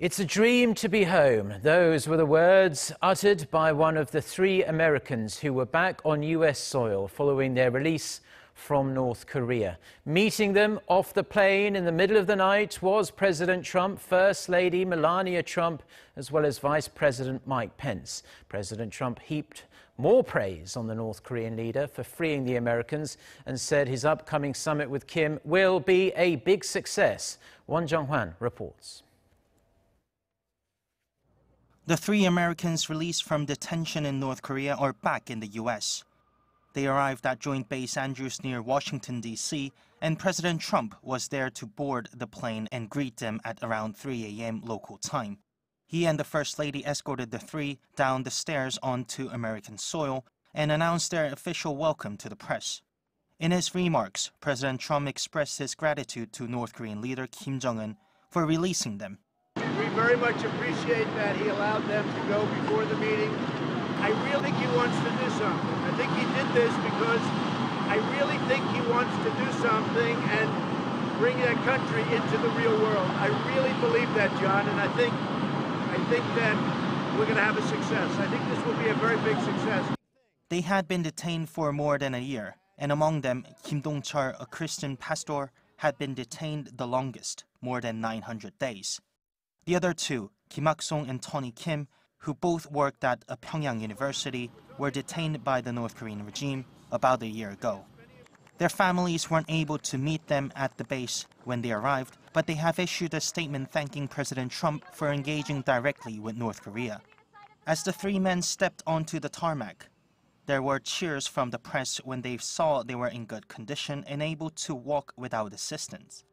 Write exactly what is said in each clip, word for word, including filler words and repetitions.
It's a dream to be home. Those were the words uttered by one of the three Americans who were back on U S soil following their release from North Korea. Meeting them off the plane in the middle of the night was President Trump, First Lady Melania Trump, as well as Vice President Mike Pence. President Trump heaped more praise on the North Korean leader for freeing the Americans and said his upcoming summit with Kim will be a big success. Won Jung-hwan reports. The three Americans released from detention in North Korea are back in the U S. They arrived at Joint Base Andrews near Washington, D C, and President Trump was there to board the plane and greet them at around three A M local time. He and the First Lady escorted the three down the stairs onto American soil and announced their official welcome to the press. In his remarks, President Trump expressed his gratitude to North Korean leader Kim Jong-un for releasing them. We very much appreciate that he allowed them to go before the meeting. I really think he wants to do something. I think he did this because I really think he wants to do something and bring that country into the real world. I really believe that, John, and I think, I think that we're going to have a success. I think this will be a very big success. They had been detained for more than a year, and among them, Kim Dong-chul, a Christian pastor, had been detained the longest, more than nine hundred days. The other two, Kim Hak-song and Tony Kim, who both worked at a Pyongyang university, were detained by the North Korean regime about a year ago. Their families weren't able to meet them at the base when they arrived, but they have issued a statement thanking President Trump for engaging directly with North Korea. As the three men stepped onto the tarmac, there were cheers from the press when they saw they were in good condition and able to walk without assistance.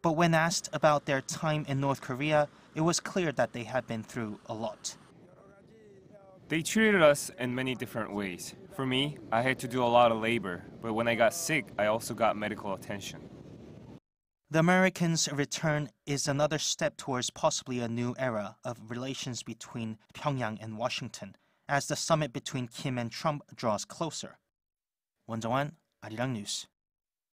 But when asked about their time in North Korea, it was clear that they had been through a lot. They treated us in many different ways. For me, I had to do a lot of labor, but when I got sick, I also got medical attention. The Americans' return is another step towards possibly a new era of relations between Pyongyang and Washington, as the summit between Kim and Trump draws closer. Won Jung-hwan, Arirang News.